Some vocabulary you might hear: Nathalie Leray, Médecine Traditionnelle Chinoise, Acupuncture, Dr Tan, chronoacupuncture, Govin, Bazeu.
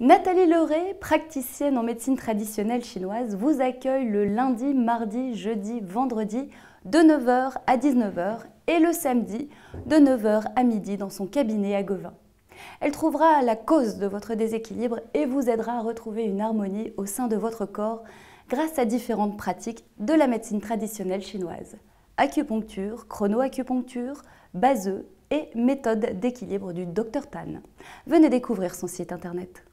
Nathalie Leray, praticienne en médecine traditionnelle chinoise, vous accueille le lundi, mardi, jeudi, vendredi de 9h à 19h et le samedi de 9h à midi dans son cabinet à Govin. Elle trouvera la cause de votre déséquilibre et vous aidera à retrouver une harmonie au sein de votre corps grâce à différentes pratiques de la médecine traditionnelle chinoise. Acupuncture, chronoacupuncture, baseux et méthode d'équilibre du Dr Tan. Venez découvrir son site internet.